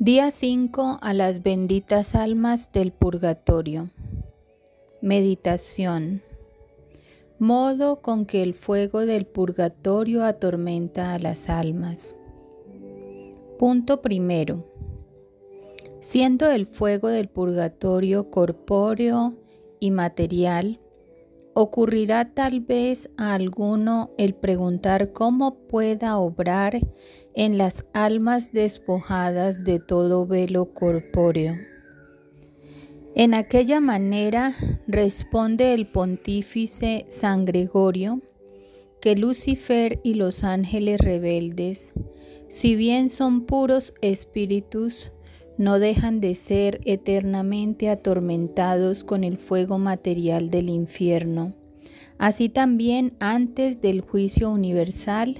Día 5 a las benditas almas del purgatorio. Meditación. Modo con que el fuego del purgatorio atormenta a las almas. Punto primero. Siendo el fuego del purgatorio corpóreo y material, ocurrirá tal vez a alguno el preguntar cómo pueda obrar en las almas despojadas de todo velo corpóreo. En aquella manera responde el pontífice San Gregorio, que Lucifer y los ángeles rebeldes, si bien son puros espíritus, no dejan de ser eternamente atormentados con el fuego material del infierno. Así también antes del juicio universal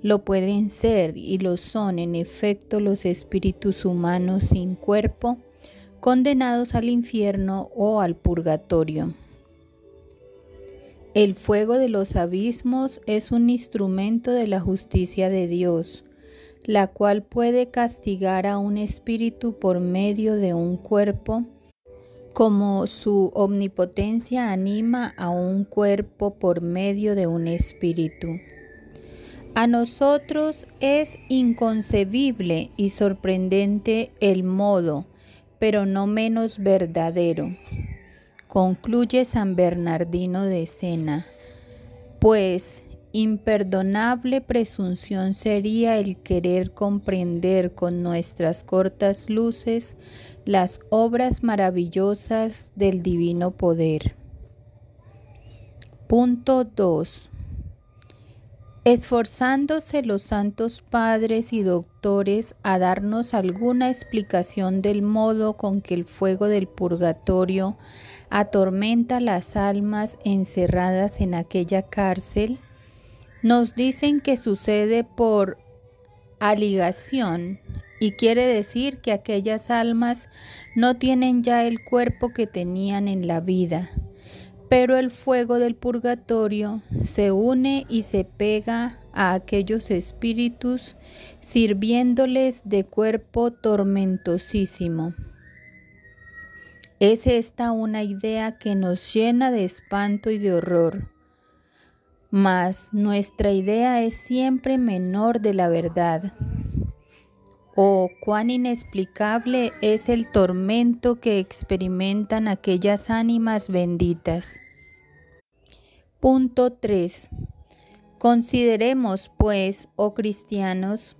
lo pueden ser y lo son en efecto los espíritus humanos sin cuerpo, condenados al infierno o al purgatorio. El fuego de los abismos es un instrumento de la justicia de Dios, la cual puede castigar a un espíritu por medio de un cuerpo, como su omnipotencia anima a un cuerpo por medio de un espíritu. A nosotros es inconcebible y sorprendente el modo, pero no menos verdadero, concluye San Bernardino de Siena, pues imperdonable presunción sería el querer comprender con nuestras cortas luces las obras maravillosas del divino poder. Punto 2. Esforzándose los santos padres y doctores a darnos alguna explicación del modo con que el fuego del purgatorio atormenta las almas encerradas en aquella cárcel, nos dicen que sucede por aligación y quiere decir que aquellas almas no tienen ya el cuerpo que tenían en la vida, pero el fuego del purgatorio se une y se pega a aquellos espíritus sirviéndoles de cuerpo tormentosísimo. Es esta una idea que nos llena de espanto y de horror. Mas nuestra idea es siempre menor de la verdad. Oh, cuán inexplicable es el tormento que experimentan aquellas ánimas benditas. Punto 3. Consideremos, pues, oh cristianos,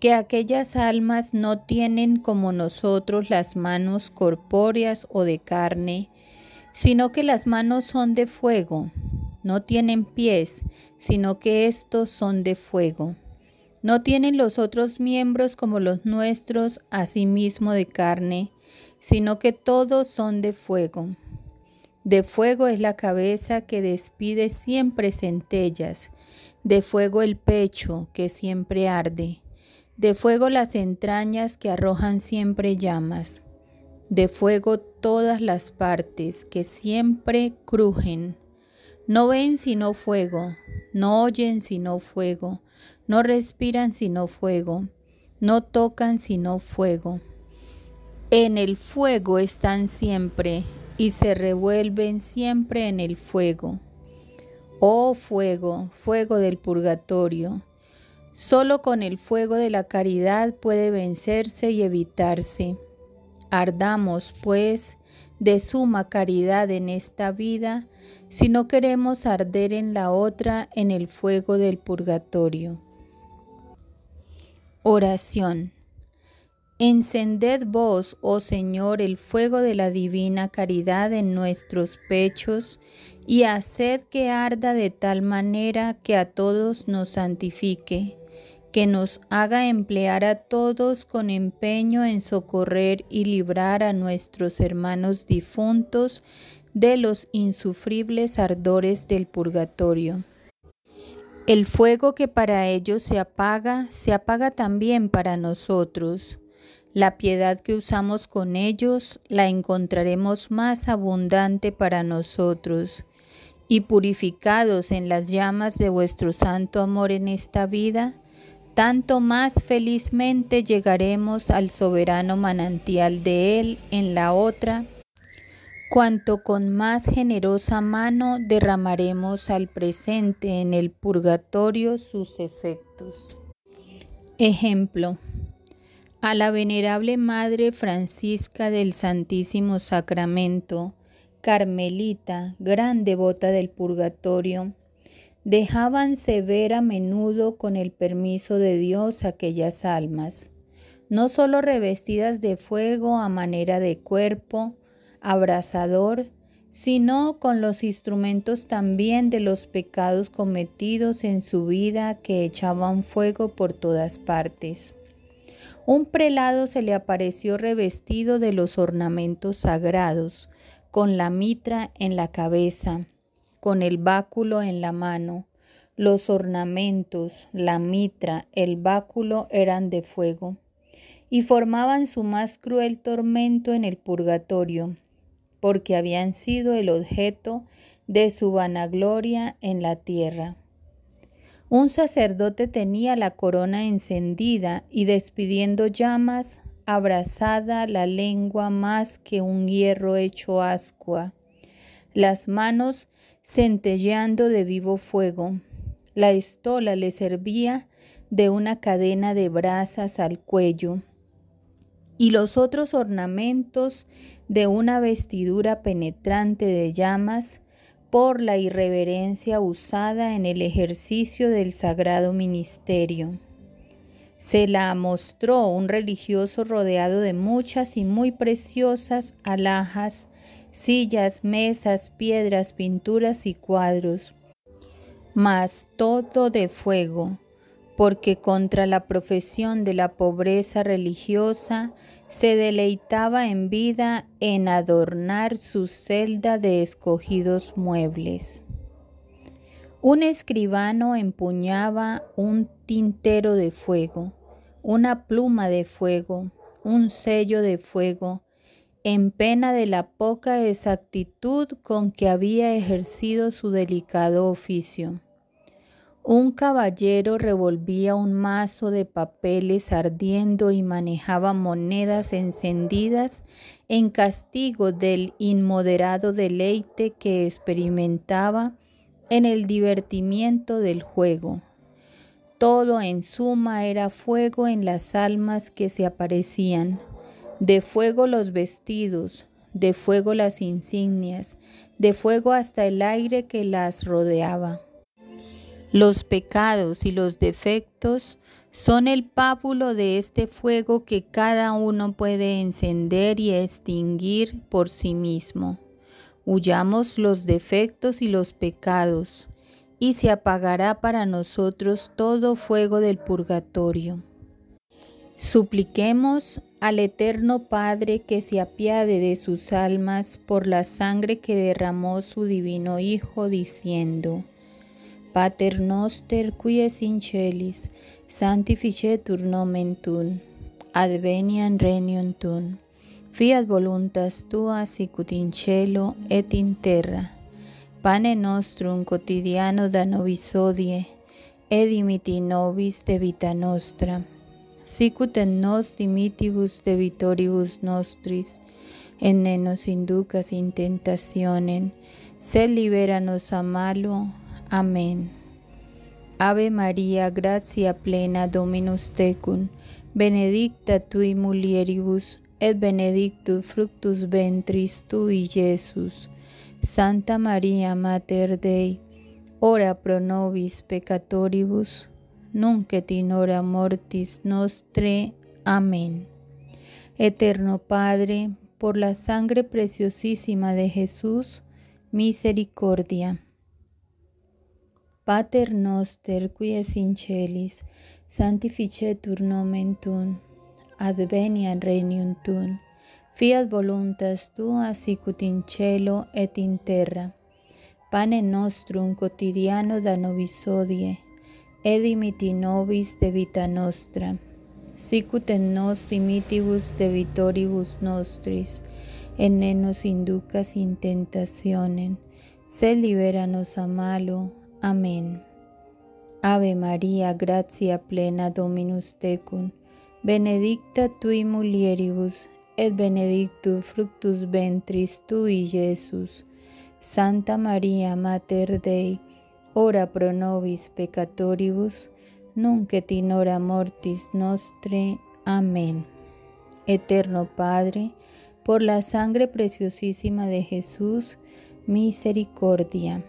que aquellas almas no tienen como nosotros las manos corpóreas o de carne, sino que las manos son de fuego. No tienen pies, sino que estos son de fuego. No tienen los otros miembros como los nuestros, asimismo de carne, sino que todos son de fuego. De fuego es la cabeza, que despide siempre centellas. De fuego el pecho, que siempre arde. De fuego las entrañas, que arrojan siempre llamas. De fuego todas las partes, que siempre crujen. No ven sino fuego, no oyen sino fuego, no respiran sino fuego, no tocan sino fuego. En el fuego están siempre y se revuelven siempre en el fuego. Oh fuego, fuego del purgatorio, solo con el fuego de la caridad puede vencerse y evitarse. Ardamos, pues, de suma caridad en esta vida, si no queremos arder en la otra en el fuego del purgatorio. Oración. Encended vos, oh Señor, el fuego de la divina caridad en nuestros pechos y haced que arda de tal manera que a todos nos santifique, que nos haga emplear a todos con empeño en socorrer y librar a nuestros hermanos difuntos de los insufribles ardores del purgatorio. El fuego que para ellos se apaga también para nosotros. La piedad que usamos con ellos la encontraremos más abundante para nosotros. Y purificados en las llamas de vuestro santo amor en esta vida, tanto más felizmente llegaremos al soberano manantial de Él en la otra, cuanto con más generosa mano derramaremos al presente en el purgatorio sus efectos. Ejemplo: a la venerable Madre Francisca del Santísimo Sacramento, carmelita, gran devota del purgatorio, dejábanse ver a menudo con el permiso de Dios aquellas almas, no solo revestidas de fuego a manera de cuerpo abrasador, sino con los instrumentos también de los pecados cometidos en su vida que echaban fuego por todas partes. Un prelado se le apareció revestido de los ornamentos sagrados, con la mitra en la cabeza, con el báculo en la mano. Los ornamentos, la mitra, el báculo eran de fuego y formaban su más cruel tormento en el purgatorio, porque habían sido el objeto de su vanagloria en la tierra. Un sacerdote tenía la corona encendida y despidiendo llamas, abrasada la lengua más que un hierro hecho ascua, las manos centelleando de vivo fuego. La estola le servía de una cadena de brasas al cuello, y los otros ornamentos de una vestidura penetrante de llamas por la irreverencia usada en el ejercicio del sagrado ministerio. Se la mostró un religioso rodeado de muchas y muy preciosas alhajas, sillas, mesas, piedras, pinturas y cuadros, mas todo de fuego, porque contra la profesión de la pobreza religiosa se deleitaba en vida en adornar su celda de escogidos muebles. Un escribano empuñaba un tintero de fuego, una pluma de fuego, un sello de fuego, en pena de la poca exactitud con que había ejercido su delicado oficio. Un caballero revolvía un mazo de papeles ardiendo y manejaba monedas encendidas en castigo del inmoderado deleite que experimentaba en el divertimiento del juego. Todo en suma era fuego en las almas que se aparecían, de fuego los vestidos, de fuego las insignias, de fuego hasta el aire que las rodeaba. Los pecados y los defectos son el pábulo de este fuego que cada uno puede encender y extinguir por sí mismo. Huyamos los defectos y los pecados, y se apagará para nosotros todo fuego del purgatorio. Supliquemos al Eterno Padre que se apiade de sus almas por la sangre que derramó su divino Hijo, diciendo: Pater noster quies in celis, sanctificetur nomen tuum, adveniam regnum tuum, fiat voluntas tua sicut in cielo et in terra. Pane nostrum quotidiano da nobis odie, et dimitti nobis debita nostra, sicut et nos dimittibus debitoribus nostris, et ne nos inducas in tentationem, sed liberanos a malo. Amén. Ave María, gracia plena, Dominus tecum, benedicta tui mulieribus, et benedictus fructus ventris tui, Jesús. Santa María, Mater Dei, ora pro nobis peccatoribus, nunc et in hora mortis nostre. Amén. Eterno Padre, por la sangre preciosísima de Jesús, misericordia. Pater noster, quies in celis, sanctificetur nomen tuum, adveniam regnum tuum, fiat voluntas tua sicut in cielo et in terra. Pane nostrum quotidiano da nobis odie, et dimitti nobis debita nostra, sicut et nos dimittibus debitoribus nostris, et ne nos inducas in tentationem, sed liberanos a malo. Amén. Ave Maria, gratia plena Dominus tecum, benedicta tui mulieribus, et benedictus fructus ventris tui, Iesus. Santa Maria, Mater Dei, ora pro nobis peccatoribus, nunc et in hora mortis nostre. Amén. Eterno Padre, por la sangre preciosísima de Jesús, misericordia.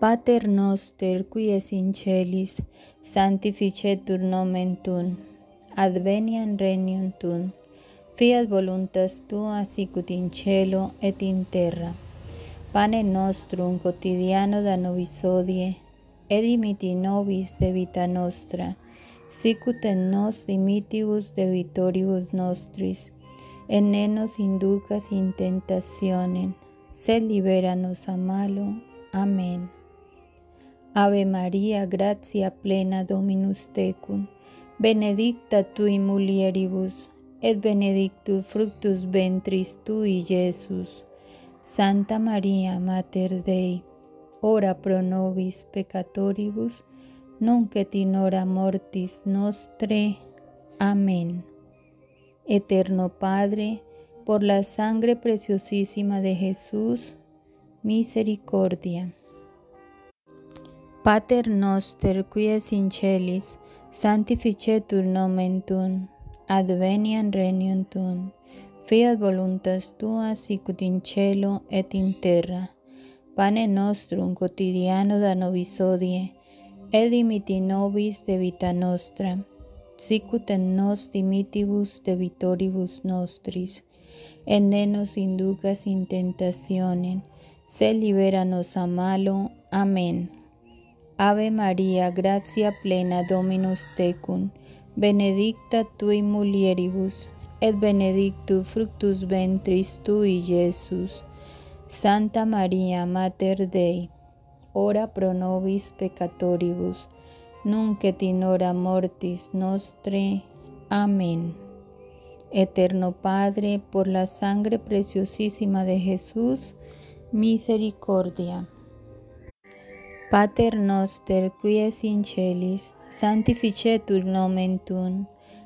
Pater noster, qui es in celis, sanctificetur nomen tuum, adveniam regnum tuum, fiat voluntas tua sicut in cielo et in terra. Pane nostrum quotidiano da nobis odie, et dimitti nobis debita nostra, sicut et nos dimittibus debitoribus nostris, et ne nos inducas in tentationem, sed libéranos a malo. Amén. Ave Maria, gratia plena Dominus tecum, benedicta tui mulieribus, et benedictus fructus ventris tui, Iesus. Santa Maria, Mater Dei, ora pro nobis peccatoribus, nunc et in hora mortis nostre. Amén. Eterno Padre, por la sangre preciosísima de Jesús, misericordia. Pater noster, qui es in celis, sanctificetur nomen tuum, adveniam regnum tuum, fiat voluntas tua sicut in cielo et in terra. Pane nostrum quotidiano da nobis odie, et dimitti nobis debita nostra, sicut et nos dimittibus debitoribus nostris, et ne nos inducas in tentationem, sed libéranos a malo. Amén. Ave Maria, gratia plena Dominus tecum, benedicta tui mulieribus, et benedictus fructus ventris tui, Iesus. Santa Maria, Mater Dei, ora pro nobis peccatoribus, nunc et in hora mortis nostre. Amén. Eterno Padre, por la sangre preciosísima de Jesús, misericordia. Pater noster, qui es in celis, sanctificetur nomen tuum,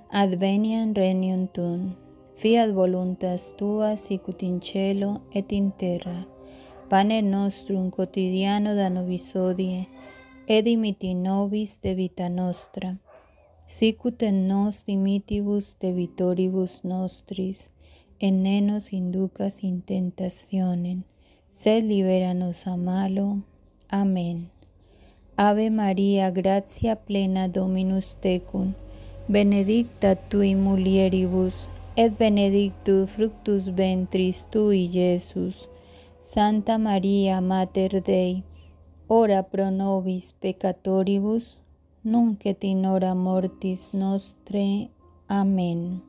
adveniam regnum tuum, fiat voluntas tua sicut in cielo et in terra. Pane nostrum quotidiano da nobis odie, et dimitti nobis debita nostra, sicut et nos dimittibus debitoribus nostris, et ne nos inducas in tentationem, sed libéranos a malo. Amén. Ave Maria, gratia plena Dominus tecum, benedicta tui mulieribus, et benedictus fructus ventris tui, Iesus. Santa Maria, Mater Dei, ora pro nobis peccatoribus, nunc et in hora mortis nostre. Amén.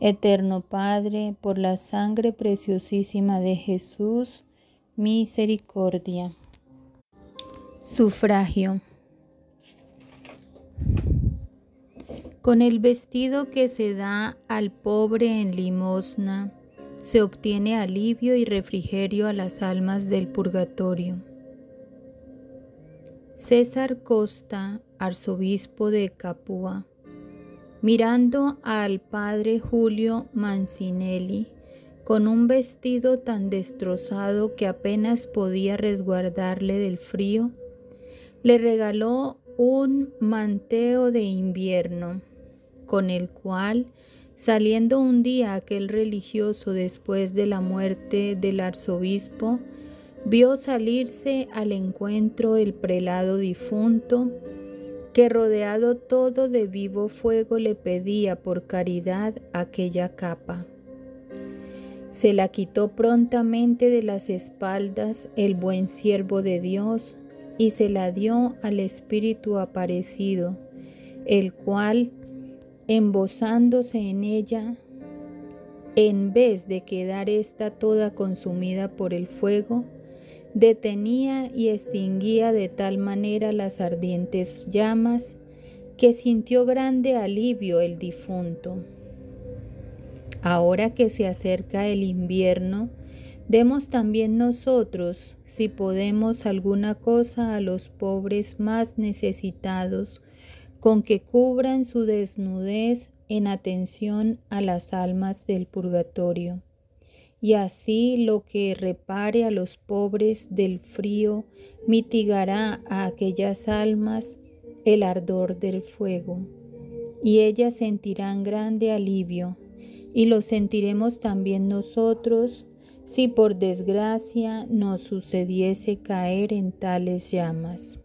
Eterno Padre, por la sangre preciosísima de Jesús, misericordia. Sufragio. Con el vestido que se da al pobre en limosna, se obtiene alivio y refrigerio a las almas del purgatorio. César Costa, arzobispo de Capua, mirando al padre Julio Mancinelli, con un vestido tan destrozado que apenas podía resguardarle del frío, le regaló un manteo de invierno, con el cual, saliendo un día aquel religioso después de la muerte del arzobispo, vio salirse al encuentro el prelado difunto, que rodeado todo de vivo fuego le pedía por caridad aquella capa. Se la quitó prontamente de las espaldas el buen siervo de Dios, y se la dio al Espíritu aparecido, el cual, embozándose en ella, en vez de quedar ésta toda consumida por el fuego, detenía y extinguía de tal manera las ardientes llamas, que sintió grande alivio el difunto. Ahora que se acerca el invierno, Demos también nosotros, si podemos, alguna cosa a los pobres más necesitados, con que cubran su desnudez en atención a las almas del purgatorio. Y así lo que repare a los pobres del frío mitigará a aquellas almas el ardor del fuego, y ellas sentirán grande alivio, y lo sentiremos también nosotros, si por desgracia nos sucediese caer en tales llamas.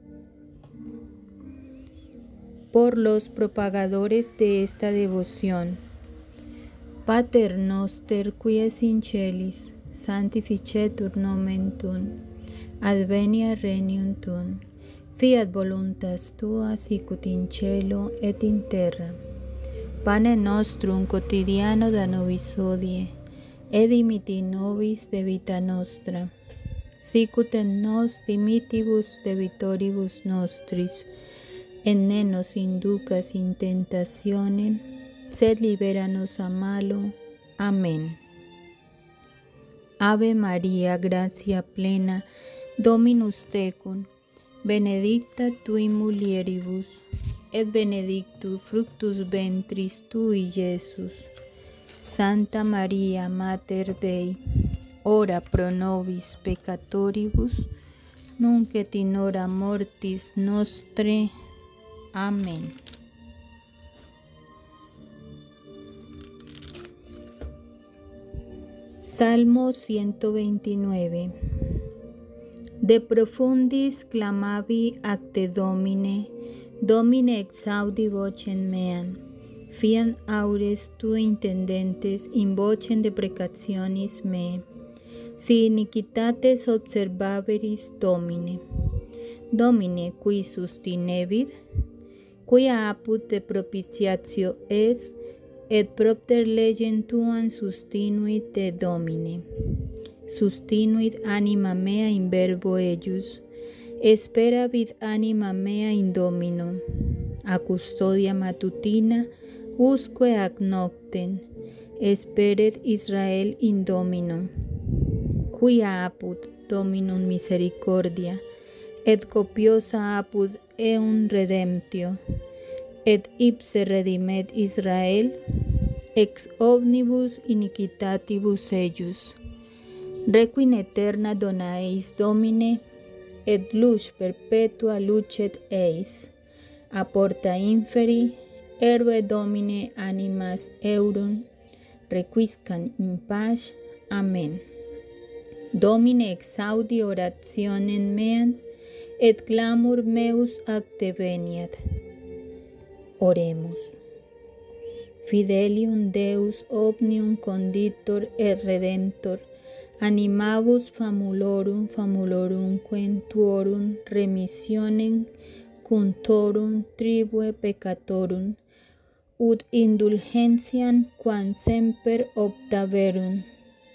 Por los propagadores de esta devoción. Pater noster quies in celis, sanctificetur nomen tuum, advenia regnum tuum, fiat voluntas tua sicut in cielo et in terra. Pane nostrum quotidiano da nobis odie, et dimitti nobis debita nostra, sicut et nos dimittibus debitoribus nostris, et ne nos inducas in tentationem, sed libéranos a malo. Amén. Ave María, gracia plena, Dominus tecum, benedicta tui mulieribus, et benedictus fructus ventris tui, Iesus. Santa María, Mater Dei, ora pro nobis peccatoribus, nunc et in hora mortis nostre. Amén. Salmo 129. De profundis clamavi acte Domine, Domine exaudi vocem meam. Fian aures tu intendentes in vocem deprecationis meae. Si iniquitates observaveris Domine. Domine, qui sustinebit, quia apud te propitiatio est, et propter legem tuam sustinuit te Domine. Sustinuit anima mea in verbo eius, esperavit anima mea in Domino. A custodia matutina, usque ac noctem, esperet Israel in Domino. Quia apud Dominum misericordia, et copiosa apud eum redemptio, et ipse redimet Israel, ex omnibus iniquitatibus eius. Requiem aeterna dona eis Domine, et lux perpetua lucet eis. Aporta inferi, ergo Domine animas eurum, requiescant in pace. Amén. Domine exaudi orationem meam, et clamor meus acte veniat. Oremus. Fidelium Deus omnium conditor et redemptor, animabus famulorum famulorumque tuorum remissionem cuntorum tribue peccatorum, ut indulgentiam quam semper obtaverum,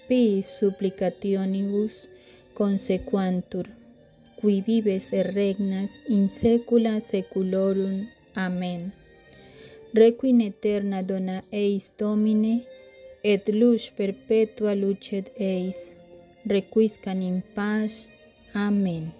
piis supplicationibus consequantur, qui vives et regnas in saecula saeculorum. Amén. Requiem aeterna dona eis Domine, et lux perpetua lucet eis. Requiescant in pace. Amén.